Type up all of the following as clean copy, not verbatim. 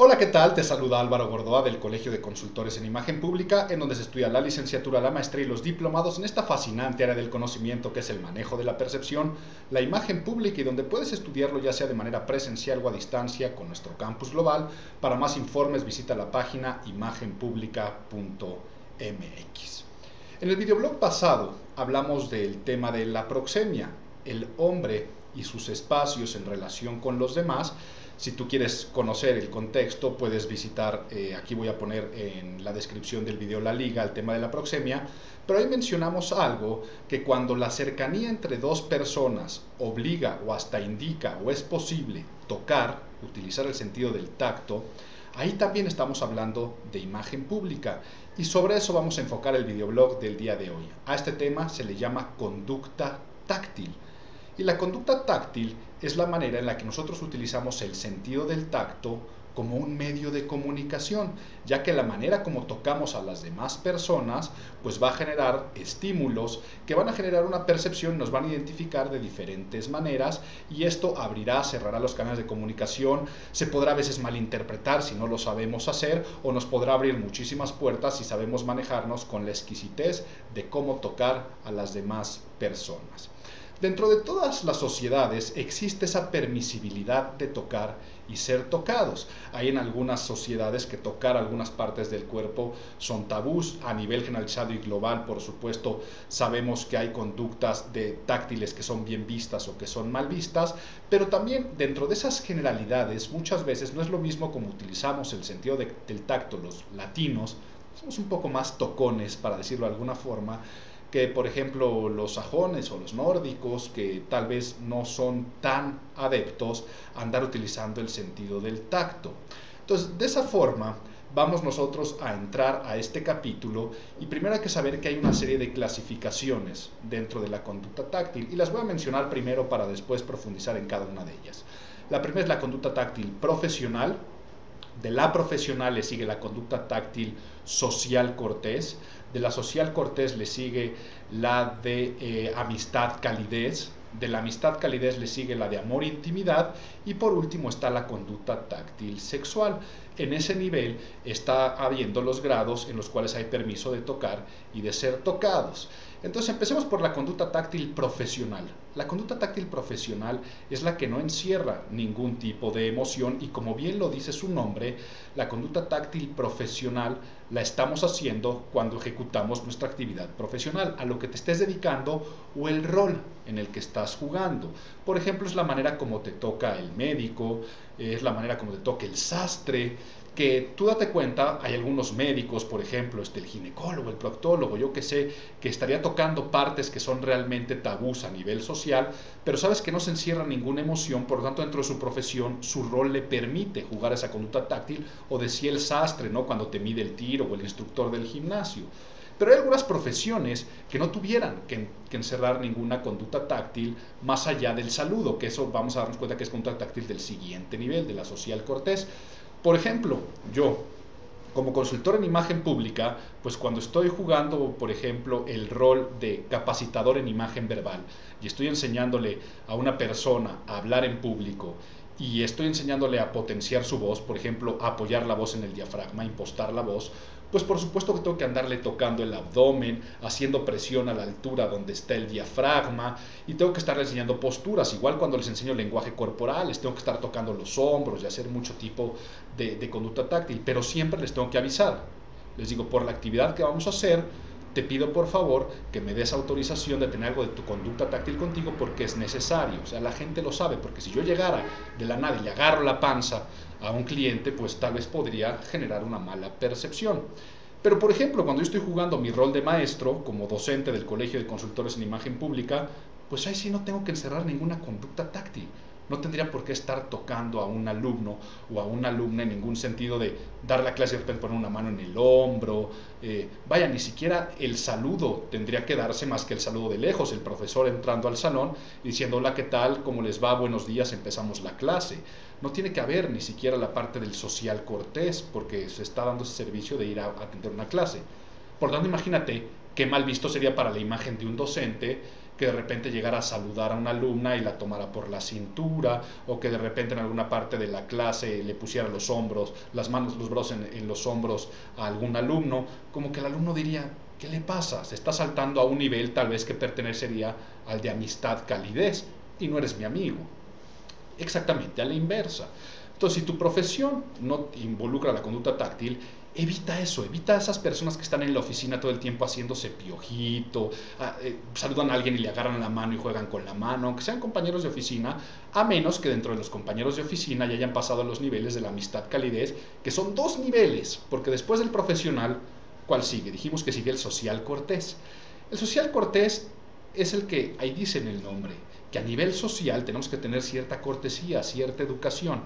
Hola, ¿qué tal? Te saluda Álvaro Gordoa del Colegio de Consultores en Imagen Pública, en donde se estudia la licenciatura, la maestría y los diplomados en esta fascinante área del conocimiento que es el manejo de la percepción, la imagen pública, y donde puedes estudiarlo ya sea de manera presencial o a distancia con nuestro campus global. Para más informes visita la página imagenpublica.mx. En el videoblog pasado hablamos del tema de la proxemia, el hombre y sus espacios en relación con los demás. Si tú quieres conocer el contexto, puedes visitar, aquí voy a poner en la descripción del video la liga al tema de la proxemia, pero ahí mencionamos algo que cuando la cercanía entre dos personas obliga o hasta indica o es posible tocar, utilizar el sentido del tacto, ahí también estamos hablando de imagen pública, y sobre eso vamos a enfocar el videoblog del día de hoy. A este tema se le llama conducta táctil. Y la conducta táctil es la manera en la que nosotros utilizamos el sentido del tacto como un medio de comunicación, ya que la manera como tocamos a las demás personas pues va a generar estímulos que van a generar una percepción, nos van a identificar de diferentes maneras, y esto abrirá, cerrará los canales de comunicación, se podrá a veces malinterpretar si no lo sabemos hacer, o nos podrá abrir muchísimas puertas si sabemos manejarnos con la exquisitez de cómo tocar a las demás personas. Dentro de todas las sociedades existe esa permisibilidad de tocar y ser tocados. Hay en algunas sociedades que tocar algunas partes del cuerpo son tabús. A nivel generalizado y global, por supuesto, sabemos que hay conductas táctiles que son bien vistas o que son mal vistas, pero también dentro de esas generalidades muchas veces no es lo mismo como utilizamos el sentido del tacto los latinos. Somos un poco más tocones, para decirlo de alguna forma, que por ejemplo los sajones o los nórdicos, que tal vez no son tan adeptos a andar utilizando el sentido del tacto. Entonces, de esa forma vamos nosotros a entrar a este capítulo, y primero hay que saber que hay una serie de clasificaciones dentro de la conducta táctil, y las voy a mencionar primero para después profundizar en cada una de ellas. La primera es la conducta táctil profesional. De la profesional le sigue la conducta táctil social cortés, de la social cortés le sigue la de amistad calidez, de la amistad calidez le sigue la de amor intimidad, y por último está la conducta táctil sexual. En ese nivel está habiendo los grados en los cuales hay permiso de tocar y de ser tocados. Entonces, empecemos por la conducta táctil profesional. La conducta táctil profesional es la que no encierra ningún tipo de emoción, y como bien lo dice su nombre, la conducta táctil profesional la estamos haciendo cuando ejecutamos nuestra actividad profesional, a lo que te estés dedicando o el rol en el que estás jugando. Por ejemplo, es la manera como te toca el médico, es la manera como te toca el sastre, que tú date cuenta, hay algunos médicos, por ejemplo, el ginecólogo, el proctólogo, yo que sé, que estaría tocando partes que son realmente tabús a nivel social, pero sabes que no se encierra ninguna emoción, por lo tanto dentro de su profesión, su rol le permite jugar esa conducta táctil, o decía el sastre, ¿no?, cuando te mide el tiro, o el instructor del gimnasio. Pero hay algunas profesiones que no tuvieran que encerrar ninguna conducta táctil más allá del saludo, que eso vamos a darnos cuenta que es conducta táctil del siguiente nivel, de la social cortés. Por ejemplo, yo, como consultor en imagen pública, pues cuando estoy jugando, por ejemplo, el rol de capacitador en imagen verbal, y estoy enseñándole a una persona a hablar en público, y estoy enseñándole a potenciar su voz, por ejemplo, a apoyar la voz en el diafragma, impostar la voz, pues por supuesto que tengo que andarle tocando el abdomen, haciendo presión a la altura donde está el diafragma, y tengo que estarle enseñando posturas. Igual cuando les enseño lenguaje corporal, les tengo que estar tocando los hombros y hacer mucho tipo de conducta táctil, pero siempre les tengo que avisar. Les digo, por la actividad que vamos a hacer, te pido por favor que me des autorización de tener algo de tu conducta táctil contigo, porque es necesario. O sea, la gente lo sabe, porque si yo llegara de la nada y le agarro la panza a un cliente, pues tal vez podría generar una mala percepción. Pero por ejemplo, cuando yo estoy jugando mi rol de maestro, como docente del Colegio de Consultores en Imagen Pública, pues ahí sí no tengo que encerrar ninguna conducta táctil. No tendría por qué estar tocando a un alumno o a una alumna en ningún sentido de dar la clase y de repente poner una mano en el hombro. Vaya, ni siquiera el saludo tendría que darse más que el saludo de lejos. El profesor entrando al salón y diciendo, hola, ¿qué tal? ¿Cómo les va? Buenos días, empezamos la clase. No tiene que haber ni siquiera la parte del social cortés, porque se está dando ese servicio de ir a atender una clase. Por tanto, imagínate qué mal visto sería para la imagen de un docente que de repente llegara a saludar a una alumna y la tomara por la cintura, o que de repente en alguna parte de la clase le pusiera los hombros, las manos, los brazos en los hombros a algún alumno, como que el alumno diría, ¿qué le pasa? Se está saltando a un nivel tal vez que pertenecería al de amistad, calidez, y no eres mi amigo. Exactamente a la inversa. Entonces, si tu profesión no involucra la conducta táctil, evita eso, evita a esas personas que están en la oficina todo el tiempo haciéndose piojito, saludan a alguien y le agarran la mano y juegan con la mano, aunque sean compañeros de oficina, a menos que dentro de los compañeros de oficina ya hayan pasado a los niveles de la amistad-calidez, que son dos niveles, porque después del profesional, ¿cuál sigue? Dijimos que sigue el social cortés. El social cortés es el que, ahí dice en el nombre, que a nivel social tenemos que tener cierta cortesía, cierta educación.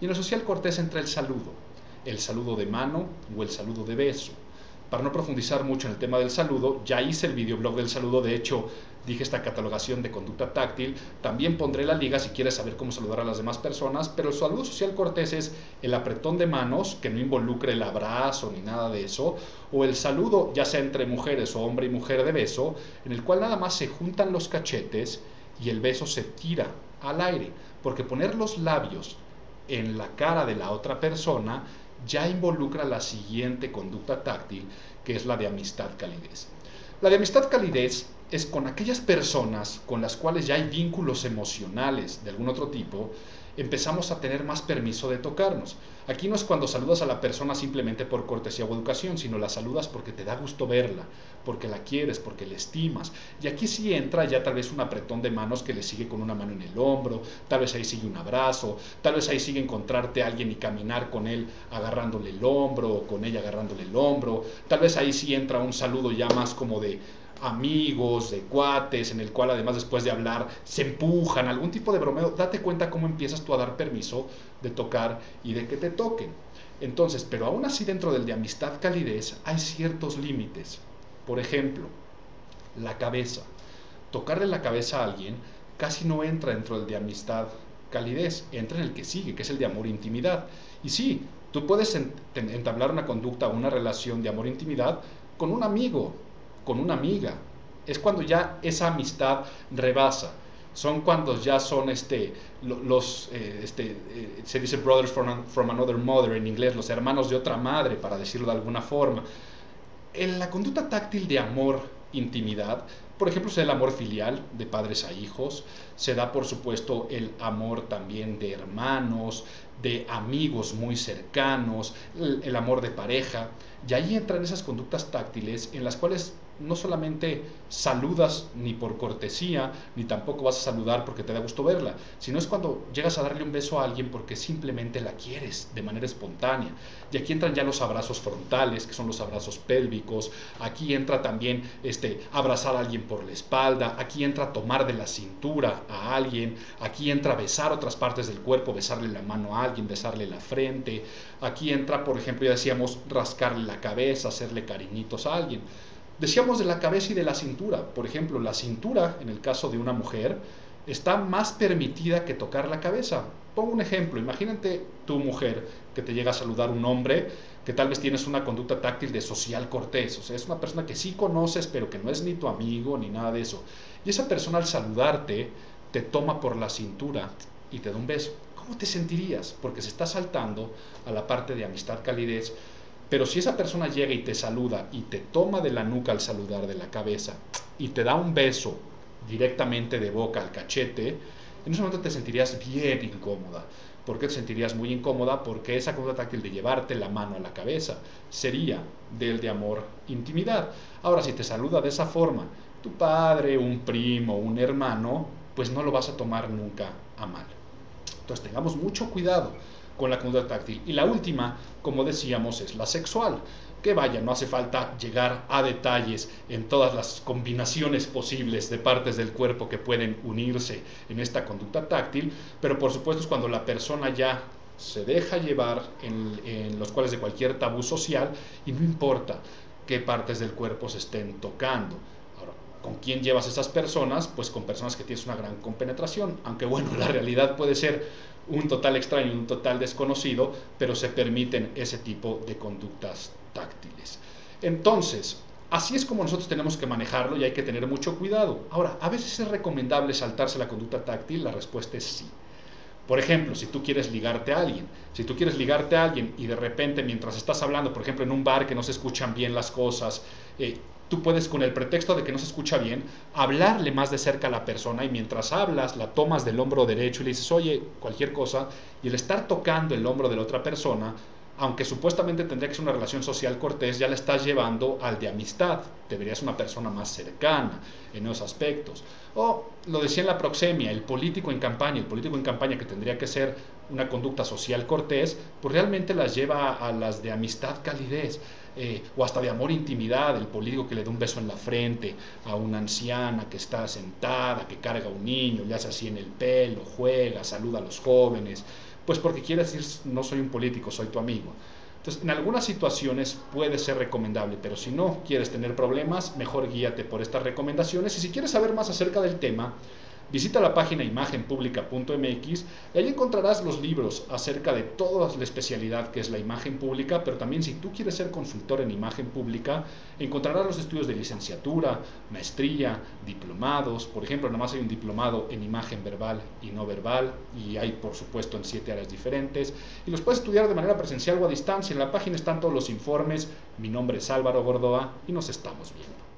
Y en el social cortés entra el saludo de mano o el saludo de beso. Para no profundizar mucho en el tema del saludo, ya hice el videoblog del saludo, de hecho, dije esta catalogación de conducta táctil, también pondré la liga si quieres saber cómo saludar a las demás personas, pero el saludo social cortés es el apretón de manos, que no involucre el abrazo ni nada de eso, o el saludo, ya sea entre mujeres o hombre y mujer de beso, en el cual nada más se juntan los cachetes y el beso se tira al aire, porque poner los labios en la cara de la otra persona ya involucra la siguiente conducta táctil, que es la de amistad-calidez. La de amistad-calidez es con aquellas personas con las cuales ya hay vínculos emocionales de algún otro tipo, empezamos a tener más permiso de tocarnos. Aquí no es cuando saludas a la persona simplemente por cortesía o educación, sino la saludas porque te da gusto verla, porque la quieres, porque la estimas. Y aquí sí entra ya tal vez un apretón de manos que le sigue con una mano en el hombro, tal vez ahí sigue un abrazo, tal vez ahí sigue encontrarte a alguien y caminar con él agarrándole el hombro o con ella agarrándole el hombro, tal vez ahí sí entra un saludo ya más como de amigos, de cuates, en el cual además después de hablar se empujan, algún tipo de bromeo. Date cuenta cómo empiezas tú a dar permiso de tocar y de que te toquen. Entonces, pero aún así dentro del de amistad calidez hay ciertos límites. Por ejemplo, la cabeza. Tocarle la cabeza a alguien casi no entra dentro del de amistad calidez, entra en el que sigue, que es el de amor e intimidad. Y sí, tú puedes entablar una conducta o una relación de amor e intimidad con un amigo, con una amiga, es cuando ya esa amistad rebasa, son cuando ya son se dice brothers from another mother en inglés, los hermanos de otra madre, para decirlo de alguna forma. En la conducta táctil de amor intimidad, por ejemplo, se da el amor filial de padres a hijos, se da por supuesto el amor también de hermanos, de amigos muy cercanos, el amor de pareja, y ahí entran esas conductas táctiles en las cuales no solamente saludas ni por cortesía, ni tampoco vas a saludar porque te da gusto verla, sino es cuando llegas a darle un beso a alguien porque simplemente la quieres de manera espontánea. Y aquí entran ya los abrazos frontales, que son los abrazos pélvicos, aquí entra también abrazar a alguien por la espalda, aquí entra tomar de la cintura a alguien, aquí entra besar otras partes del cuerpo, besarle la mano a alguien, besarle la frente, aquí entra, por ejemplo, ya decíamos, rascarle la cabeza, hacerle cariñitos a alguien. Decíamos de la cabeza y de la cintura. Por ejemplo, la cintura, en el caso de una mujer, está más permitida que tocar la cabeza. Pongo un ejemplo. Imagínate tu mujer que te llega a saludar un hombre que tal vez tienes una conducta táctil de social cortés. O sea, es una persona que sí conoces, pero que no es ni tu amigo ni nada de eso. Y esa persona al saludarte te toma por la cintura y te da un beso. ¿Cómo te sentirías? Porque se está saltando a la parte de amistad-calidez. Pero si esa persona llega y te saluda y te toma de la nuca al saludar, de la cabeza, y te da un beso directamente de boca al cachete, en ese momento te sentirías bien incómoda. ¿Por qué te sentirías muy incómoda? Porque esa conducta táctil de llevarte la mano a la cabeza sería del de amor intimidad. Ahora, si te saluda de esa forma tu padre, un primo, un hermano, pues no lo vas a tomar nunca a mal. Entonces tengamos mucho cuidado con la conducta táctil. Y la última, como decíamos, es la sexual. Que vaya, no hace falta llegar a detalles en todas las combinaciones posibles de partes del cuerpo que pueden unirse en esta conducta táctil, pero por supuesto es cuando la persona ya se deja llevar en los cuales de cualquier tabú social y no importa qué partes del cuerpo se estén tocando. ¿Con quién llevas esas personas? Pues con personas que tienes una gran compenetración, aunque bueno, la realidad puede ser un total extraño, un total desconocido, pero se permiten ese tipo de conductas táctiles. Entonces, Así es como nosotros tenemos que manejarlo y hay que tener mucho cuidado. Ahora, ¿a veces es recomendable saltarse la conducta táctil? La respuesta es sí. Por ejemplo, si tú quieres ligarte a alguien, y de repente mientras estás hablando, por ejemplo en un bar que no se escuchan bien las cosas, tú puedes con el pretexto de que no se escucha bien, hablarle más de cerca a la persona y mientras hablas la tomas del hombro derecho y le dices, oye, cualquier cosa, y el estar tocando el hombro de la otra persona, aunque supuestamente tendría que ser una relación social cortés, ya la estás llevando al de amistad. Te verías una persona más cercana en esos aspectos. O, lo decía en la proxemia, el político en campaña. El político en campaña que tendría que ser una conducta social cortés, pues realmente las lleva a las de amistad calidez. O hasta de amor intimidad, el político que le da un beso en la frente a una anciana que está sentada, que carga a un niño, le hace así en el pelo, juega, saluda a los jóvenes. Pues porque quiere decir, no soy un político, soy tu amigo. Entonces, en algunas situaciones puede ser recomendable, pero si no quieres tener problemas, mejor guíate por estas recomendaciones. Y si quieres saber más acerca del tema, visita la página imagenpublica.mx y ahí encontrarás los libros acerca de toda la especialidad que es la imagen pública, pero también si tú quieres ser consultor en imagen pública, encontrarás los estudios de licenciatura, maestría, diplomados. Por ejemplo, nada más hay un diplomado en imagen verbal y no verbal, y hay por supuesto en 7 áreas diferentes, y los puedes estudiar de manera presencial o a distancia. En la página están todos los informes. Mi nombre es Álvaro Gordoa y nos estamos viendo.